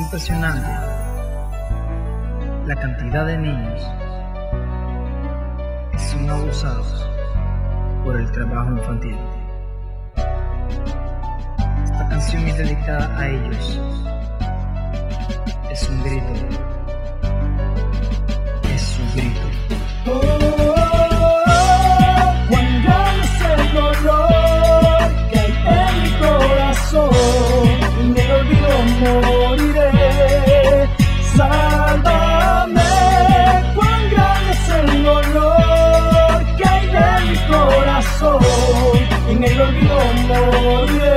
Es impresionante la cantidad de niños que son abusados por el trabajo infantil. Esta canción es dedicada a ellos. Es un grito. Es su grito. En el olvido moriré.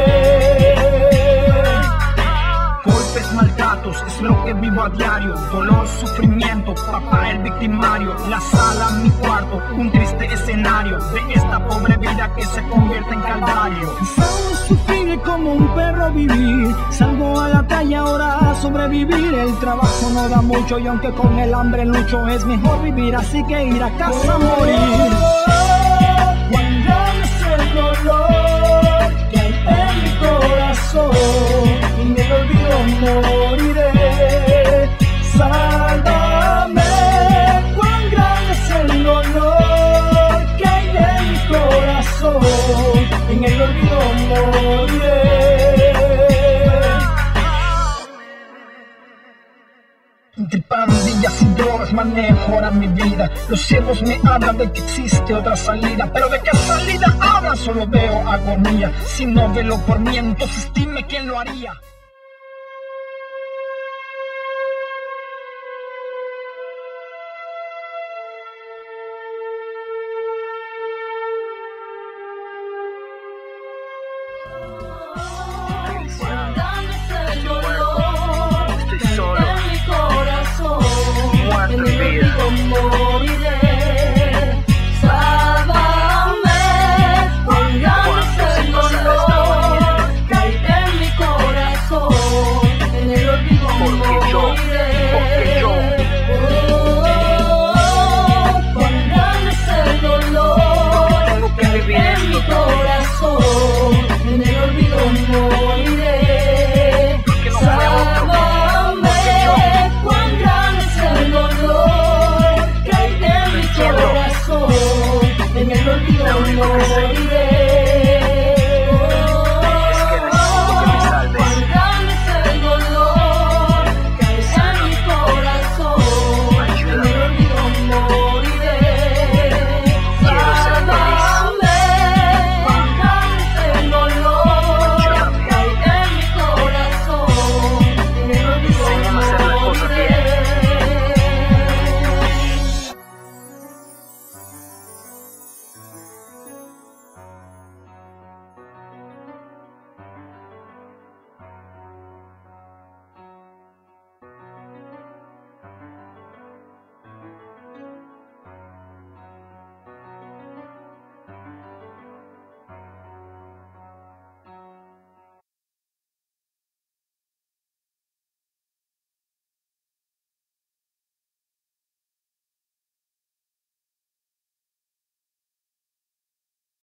Golpes, maltratos, es lo que vivo a diario. Dolor, sufrimiento, papá el victimario. La sala, mi cuarto, un triste escenario de esta pobre vida que se convierte en calvario. Solo sufrir como un perro vivir. Salgo a la calle ahora a sobrevivir. El trabajo no da mucho y aunque con el hambre lucho, es mejor vivir así que ir a casa a morir. Moriré, sálvame, cuán grande es el dolor que hay en mi corazón, en el olvido moriré. Entre pandillas y drogas manejo ahora mi vida. Los ciegos me hablan de que existe otra salida, pero ¿de qué salida hablan? Solo veo agonía. Si no velo por mí, entonces dime quién lo haría. Moriré, sálvame, cuán grande es el dolor que hay en mi corazón, en el olvido moriré. Cuán grande es el dolor que hay en mi corazón, en el olvido moriré. Sálvame. En el olvido moriré.